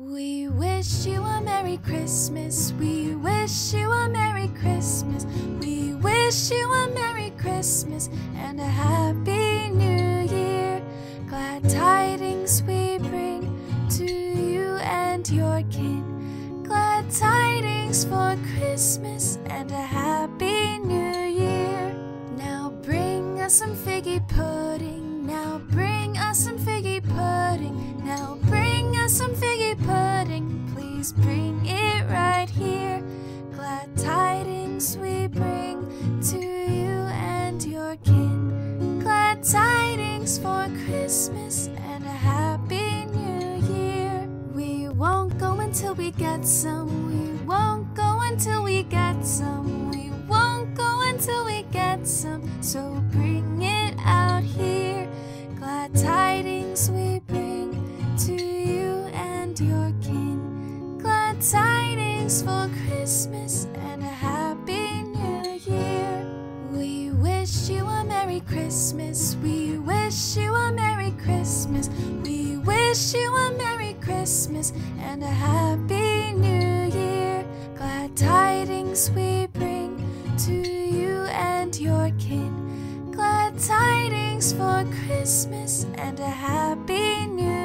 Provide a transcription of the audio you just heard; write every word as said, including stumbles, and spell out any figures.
We wish you a Merry Christmas, we wish you a Merry Christmas, we wish you a Merry Christmas and a Happy New Year. Glad tidings we bring to you and your kin. Glad tidings for Christmas and a Happy New Year. Now bring us some figgy pudding, now bring us some figgy pudding, now bring us some figgy pudding. Please bring it right here. Glad tidings we bring to you and your kin. Glad tidings for Christmas and a Happy New Year. We won't go until we get some. We won't go until we get some. We won't go until we get some. So bring it out here. Glad tidings we bring to you and your kin. Glad tidings for Christmas and a Happy New Year. We wish you a Merry Christmas, we wish you a Merry Christmas, we wish you a Merry Christmas and a Happy New Year. Glad tidings we bring to you and your kin. Glad tidings for Christmas and a Happy New Year.